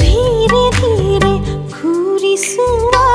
धीरे धीरे घूरी सुवा।